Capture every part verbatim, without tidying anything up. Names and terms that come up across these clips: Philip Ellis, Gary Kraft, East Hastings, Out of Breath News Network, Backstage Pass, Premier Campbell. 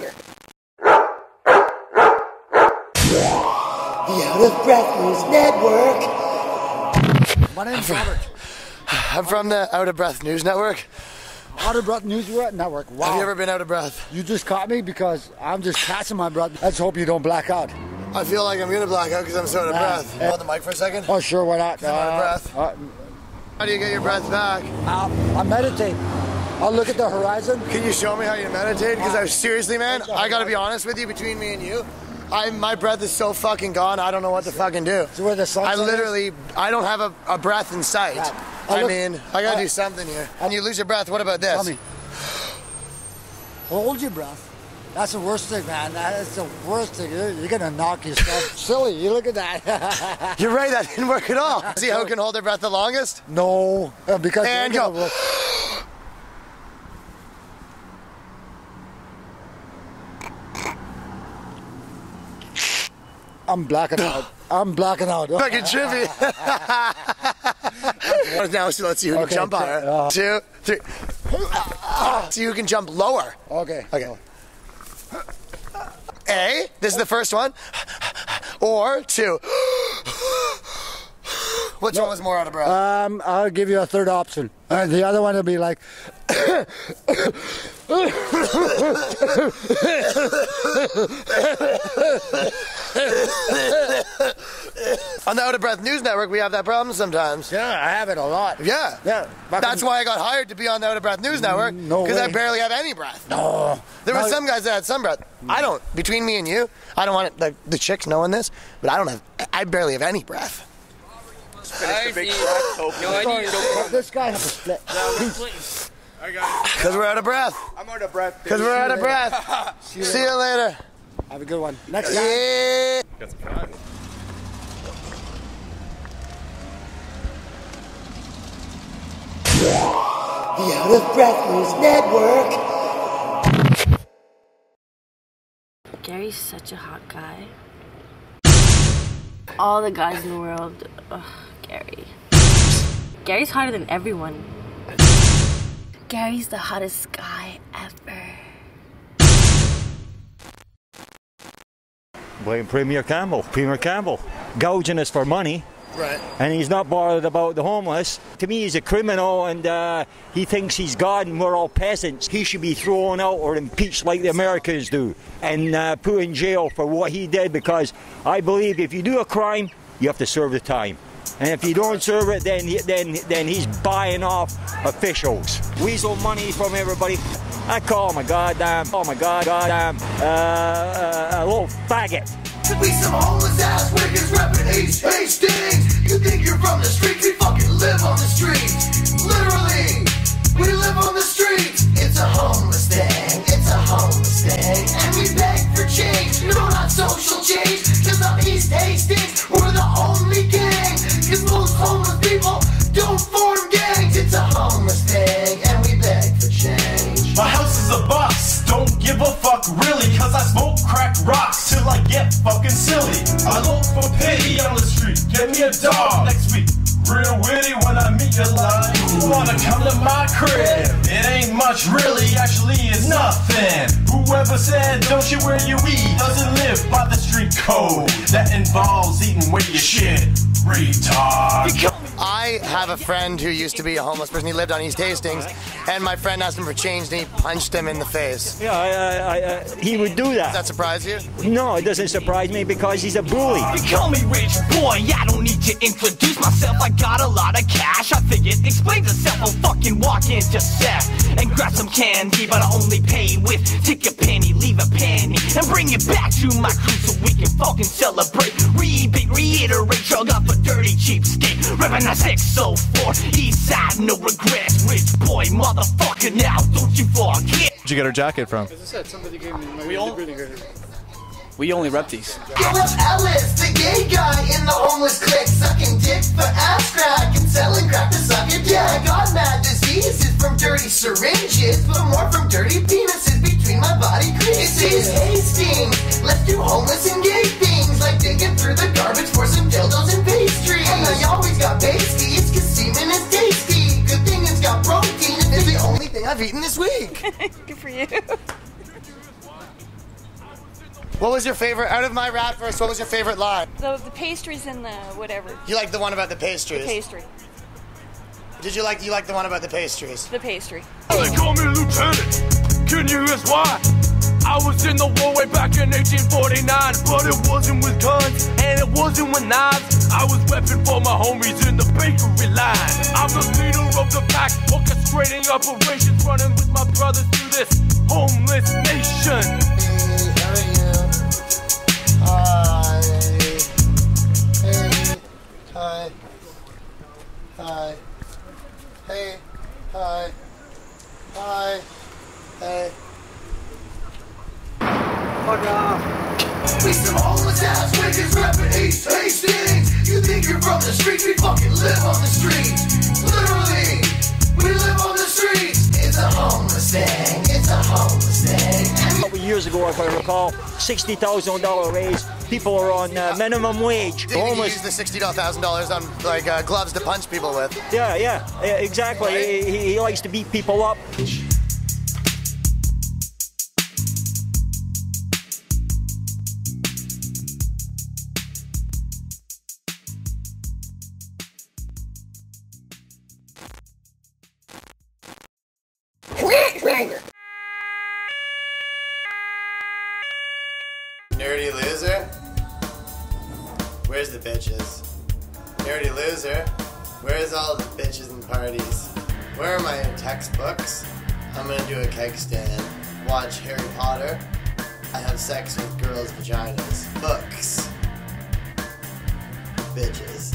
tiger. The Out of Breath News Network. My name's Robert. I'm from the Out of Breath News Network. Out of Breath News Network. Wow. Have you ever been out of breath? You just caught me because I'm just catching my breath. Let's hope you don't black out. I feel like I'm going to black out because I'm so out of breath. You want the mic for a second? Oh, sure, why not? Uh, I'm out of breath. Uh, how do you get your breath back? Uh, I meditate. I'll look at the horizon. Can you show me how you meditate? Because I seriously, man, I gotta be honest with you. Between me and you, I my breath is so fucking gone. I don't know what to fucking do. So where the sun? I literally, is? I don't have a, a breath in sight. Yeah. I, I look, mean, I gotta I, do something here. I, and you lose your breath. What about this? Tell me. Hold your breath. That's the worst thing, man. That's the worst thing. You're, you're gonna knock yourself silly. You look at that. You're right. That didn't work at all. See how it can hold their breath the longest? No, because and you're go. I'm blacking out. I'm blacking out. Fucking trippy. Now she lets you okay, jump higher. Uh, Two, three. So you can jump lower. Okay. Okay. A, this is the first one. Or two. Which no, one was more out of breath? Um, I'll give you a third option. Uh, the other one will be like... On the Out of Breath News Network, we have that problem sometimes. Yeah, I have it a lot. Yeah. Yeah. That's why I got hired to be on the Out of Breath News Network. No way. Because I barely have any breath. No. There were some guys that had some breath. No. I don't. Between me and you, I don't want it, like, the chicks knowing this, but I don't have, I barely have any breath. Finish the big rock. No, I need to. This guy has a split. No, please. I got it. Because we're out of breath. I'm out of breath. Because we're out of breath. See you, See you later. Have a good one. Next time. Yeah. Got some time. The Out of Breath News Network. Gary's such a hot guy. All the guys in the world, ugh, Gary. Gary's hotter than everyone. Gary's the hottest guy ever. Blame Premier Campbell. Premier Campbell gouging us for money. Right. And he's not bothered about the homeless. To me, he's a criminal, and uh, he thinks he's God and we're all peasants. He should be thrown out or impeached like the Americans do, and uh, put in jail for what he did, because I believe if you do a crime, you have to serve the time. And if you don't serve it, then, then, then he's buying off officials. Weasel money from everybody. I call him a goddamn, oh my god, goddamn, uh, uh, a little faggot. To be some homeless ass wiggins reppin' East Hastings. You think you're from the streets? We fucking live on the streets. Literally, we live on the streets. It's a homeless thing, it's a homeless thing. And we beg for change, no, not social change. Cause I'm East Hastings, we're the only gang. Cause most homeless people don't form gangs. It's a homeless thing, and we beg for change. My house is a box, don't give a fuck really. Cause I smoke crack rocks till I get fucking silly. I look for pity on the street. Get me a dog next week. Real witty when I meet your line. Who wanna come to my crib? It ain't much really, actually it's nothing. Whoever said don't you where you eat doesn't live by the street code. That involves eating where you shit. Retard. I have a friend who used to be a homeless person. He lived on East Hastings, and my friend asked him for change, and he punched him in the face. Yeah, I, I, I, uh, he would do that. Does that surprise you? No, it doesn't surprise me because he's a bully. You call me rich boy, I don't need to introduce myself. I got a lot of cash, I think it explains itself. I'll fucking walk into Seth and grab some candy, but I only pay with take a penny, leave a penny, and bring it back to my crew so we can fucking celebrate. Rebate, reiterate, chug up a dirty cheapskate. Reppin' a six oh four, east side, no regrets. Rich boy, motherfucker, now don't you forget. Where'd you get our jacket from? As I said, somebody gave me my... We all... We only rep these. Philip Ellis, the gay guy in the homeless clique, sucking dick for ass crack and selling crack to suck your dick. I got mad diseases from dirty syringes, but more from dirty penises between my body creases. Hastings, let's do homeless and gay things, like digging through the garbage for some dildos and pastries. And I always got pasties, cause semen is tasty. Good thing it's got protein, and it's the only thing I've eaten this week. Good for you. What was your favorite, out of my rap verse, what was your favorite line? So the pastries and the whatever. You liked the one about the pastries? The pastry. Did you like, you like the one about the pastries? The pastry. They call me Lieutenant, can you guess why? I was in the war way back in eighteen forty-nine, but it wasn't with guns and it wasn't with knives. I was repping for my homies in the bakery line. I'm the leader of the pack, orchestrating operations, running with my brothers through this homeless nation. Hey, how are you? Hi. Hey, hi. Hi. Hey, hi. Hi. Hey. Oh, no. We some homeless ass niggas rapping East Hastings. You think you're from the streets? We fucking live on the streets. Literally, we live on the streets. It's a homeless thing. It's a homeless thing. A couple years ago, if I recall, sixty thousand dollar raise. People are on uh, minimum wage. They homeless. Use the sixty thousand dollars on like uh, gloves to punch people with. Yeah, yeah, yeah exactly. Right? He, he likes to beat people up. Nerdy loser? Where's the bitches? Nerdy loser? Where's all the bitches and parties? Where are my textbooks? I'm gonna do a keg stand. Watch Harry Potter. I have sex with girls' vaginas. Books. Bitches.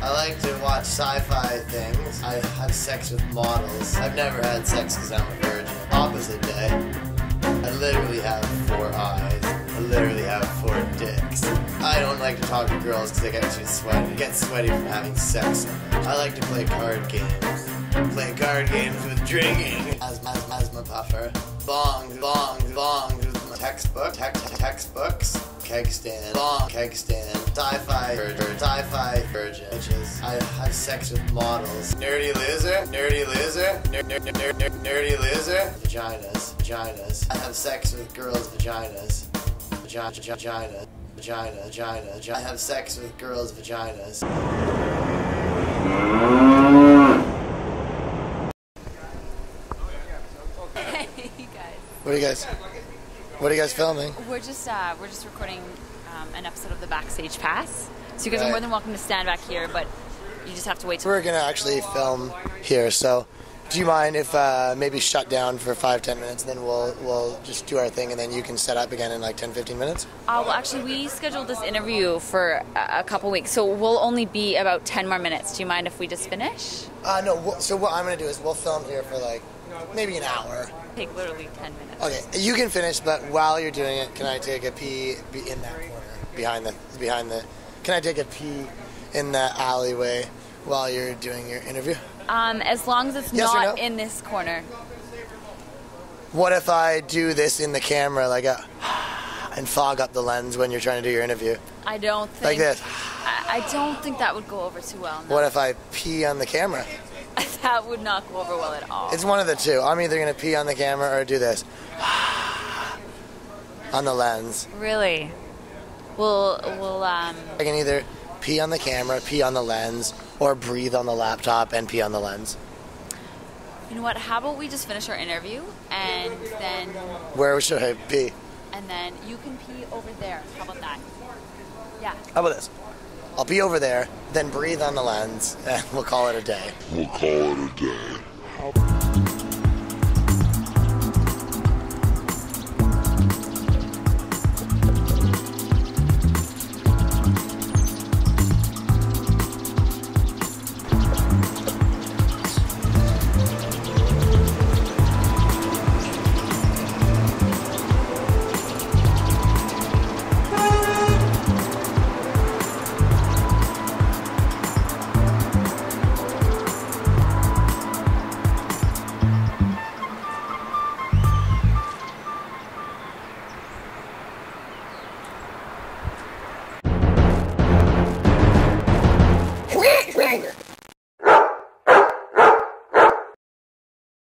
I like to watch sci-fi things. I have sex with models. I've never had sex because I'm a virgin. Opposite day. I literally have four eyes. I literally have four dicks. I don't like to talk to girls because they get too sweaty. I get sweaty from having sex. I like to play card games. Play card games with drinking. Asthma, asthma puffer. Bongs, bongs, bongs with my textbook. Tec textbooks. Keg stand. Bong. Keg stand. Sci-fi. Sci-fi. Virgin. Bitches. I have sex with models. Nerdy loser. Nerdy loser. Ner ner ner ner nerdy loser. Vaginas. Vaginas. I have sex with girls' vaginas. Vagina. Vagina. Vagina. Vagina. I have sex with girls' vaginas. What are you guys? What are you guys filming? We're just uh, we're just recording um, an episode of the Backstage Pass. So you guys right. are more than welcome to stand back here, but you just have to wait. Till we're gonna actually film here, so do you mind if uh, maybe shut down for five ten minutes, and then we'll we'll just do our thing, and then you can set up again in like ten fifteen minutes? Uh, well, actually, we scheduled this interview for a couple weeks, so we'll only be about ten more minutes. Do you mind if we just finish? Uh, no. We'll, so what I'm gonna do is we'll film here for like maybe an hour. Take literally ten minutes. Okay, you can finish, but while you're doing it, can I take a pee in that corner behind the behind the? Can I take a pee in the alleyway while you're doing your interview? Um, as long as it's yes not no? in this corner. What if I do this in the camera, like a, and fog up the lens when you're trying to do your interview? I don't think. Like this. I, I don't think that would go over too well. No. What if I pee on the camera? That would not go over well at all. It's one of the two. I'm either going to pee on the camera or do this. On the lens. Really? We'll, we'll, um... I can either pee on the camera, pee on the lens, or breathe on the laptop and pee on the lens. You know what? How about we just finish our interview and then... Where should I pee? And then you can pee over there. How about that? Yeah. How about this? I'll be over there, then breathe on the lens, and we'll call it a day. We'll call it a day.